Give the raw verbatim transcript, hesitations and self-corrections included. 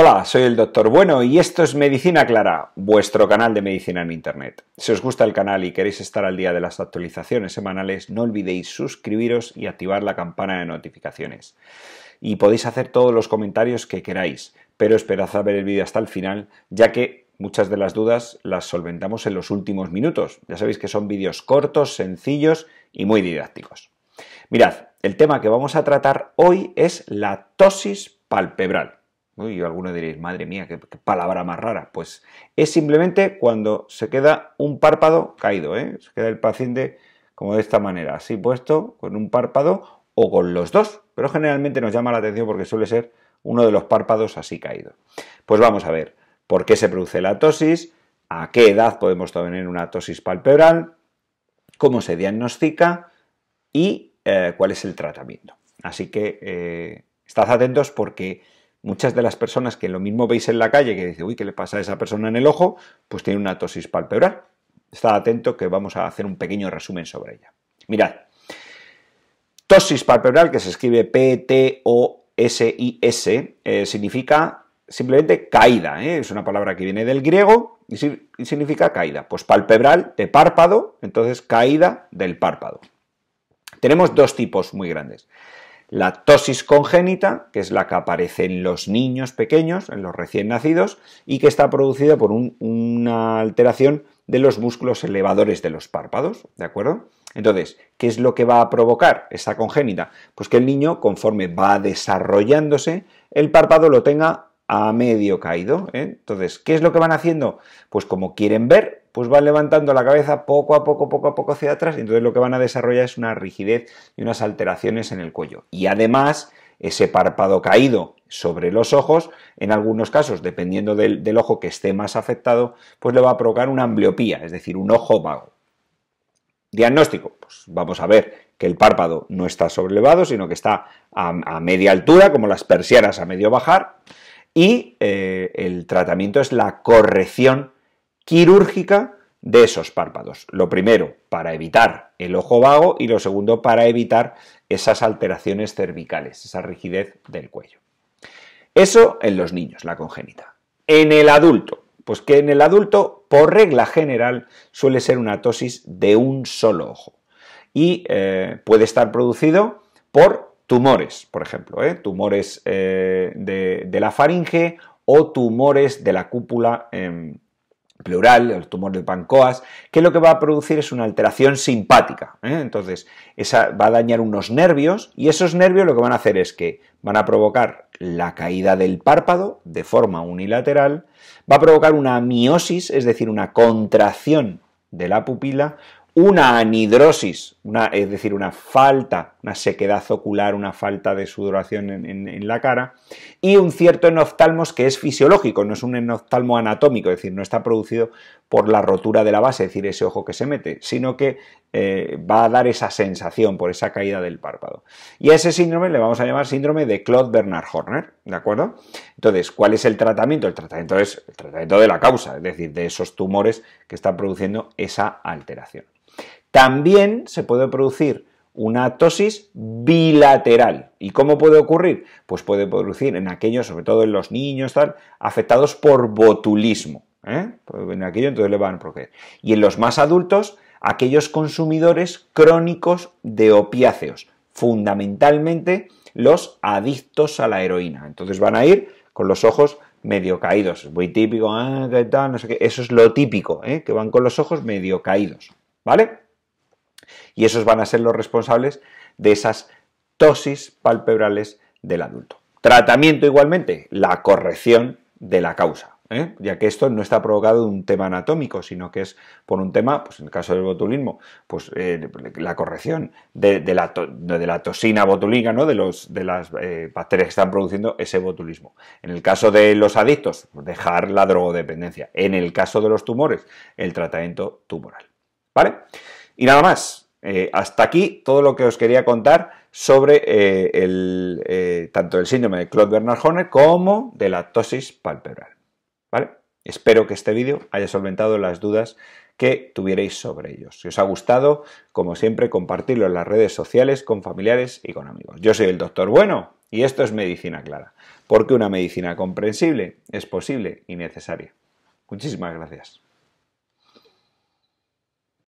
Hola, soy el Doctor Bueno y esto es Medicina Clara, vuestro canal de medicina en Internet. Si os gusta el canal y queréis estar al día de las actualizaciones semanales, no olvidéis suscribiros y activar la campana de notificaciones. Y podéis hacer todos los comentarios que queráis, pero esperad a ver el vídeo hasta el final, ya que muchas de las dudas las solventamos en los últimos minutos. Ya sabéis que son vídeos cortos, sencillos y muy didácticos. Mirad, el tema que vamos a tratar hoy es la ptosis palpebral. Y algunos diréis, madre mía, qué, qué palabra más rara. Pues es simplemente cuando se queda un párpado caído, ¿eh? Se queda el paciente como de esta manera, así puesto, con un párpado o con los dos. Pero generalmente nos llama la atención porque suele ser uno de los párpados así caído. Pues vamos a ver por qué se produce la ptosis, a qué edad podemos tener una ptosis palpebral, cómo se diagnostica y eh, cuál es el tratamiento. Así que eh, estad atentos porque muchas de las personas que lo mismo veis en la calle, que dice, uy, ¿qué le pasa a esa persona en el ojo? Pues tiene una ptosis palpebral. Estad atento que vamos a hacer un pequeño resumen sobre ella. Mirad, ptosis palpebral, que se escribe P T O S I S, eh, significa simplemente caída, ¿eh? Es una palabra que viene del griego y, si, y significa caída. Pues palpebral de párpado, entonces caída del párpado. Tenemos dos tipos muy grandes. La ptosis congénita, que es la que aparece en los niños pequeños, en los recién nacidos, y que está producida por un, una alteración de los músculos elevadores de los párpados, ¿de acuerdo? Entonces, ¿qué es lo que va a provocar esta congénita? Pues que el niño, conforme va desarrollándose, el párpado lo tenga a medio caído, ¿eh? Entonces, ¿qué es lo que van haciendo? Pues como quieren ver, pues van levantando la cabeza poco a poco, poco a poco hacia atrás, y entonces lo que van a desarrollar es una rigidez y unas alteraciones en el cuello. Y además, ese párpado caído sobre los ojos, en algunos casos, dependiendo del, del ojo que esté más afectado, pues le va a provocar una ambliopía, es decir, un ojo vago. Diagnóstico, pues vamos a ver que el párpado no está sobrelevado, sino que está a, a media altura, como las persianas a medio bajar, y eh, el tratamiento es la corrección quirúrgica de esos párpados. Lo primero, para evitar el ojo vago, y lo segundo, para evitar esas alteraciones cervicales, esa rigidez del cuello. Eso en los niños, la congénita. En el adulto, pues que en el adulto, por regla general, suele ser una ptosis de un solo ojo y eh, puede estar producido por tumores, por ejemplo, ¿eh? tumores eh, de, de la faringe o tumores de la cúpula eh, pleural, el tumor del pancoast, que lo que va a producir es una alteración simpática, ¿eh? Entonces, esa va a dañar unos nervios, y esos nervios lo que van a hacer es que van a provocar la caída del párpado de forma unilateral, va a provocar una miosis, es decir, una contracción de la pupila, una anhidrosis, una, es decir, una falta, una sequedad ocular, una falta de sudoración en, en, en la cara, y un cierto enoftalmos que es fisiológico, no es un enoftalmo anatómico, es decir, no está producido por la rotura de la base, es decir, ese ojo que se mete, sino que eh, va a dar esa sensación por esa caída del párpado. Y a ese síndrome le vamos a llamar síndrome de Claude Bernard Horner, ¿de acuerdo? Entonces, ¿cuál es el tratamiento? El tratamiento es el tratamiento de la causa, es decir, de esos tumores que están produciendo esa alteración. También se puede producir una ptosis bilateral. ¿Y cómo puede ocurrir? Pues puede producir en aquellos, sobre todo en los niños, tal, afectados por botulismo, ¿eh? En aquello entonces le van a provocar. Y en los más adultos, aquellos consumidores crónicos de opiáceos, fundamentalmente los adictos a la heroína. Entonces van a ir con los ojos medio caídos. Es muy típico, ah, ¿qué tal? No sé qué. Eso es lo típico, ¿eh? Que van con los ojos medio caídos, ¿vale? Y esos van a ser los responsables de esas ptosis palpebrales del adulto. Tratamiento igualmente, la corrección de la causa, ¿eh? Ya que esto no está provocado de un tema anatómico, sino que es por un tema, pues en el caso del botulismo, pues eh, la corrección de, de, la to, de la toxina botulínica, ¿no? de, los, de las eh, bacterias que están produciendo ese botulismo. En el caso de los adictos, dejar la drogodependencia. En el caso de los tumores, el tratamiento tumoral, ¿vale? Y nada más. Eh, hasta aquí todo lo que os quería contar sobre eh, el, eh, tanto el síndrome de Claude Bernard Horner como de la ptosis palpebral, ¿vale? Espero que este vídeo haya solventado las dudas que tuvierais sobre ellos. Si os ha gustado, como siempre, compartidlo en las redes sociales con familiares y con amigos. Yo soy el Doctor Bueno Y esto es medicina clara, porque una medicina comprensible es posible y necesaria. Muchísimas gracias.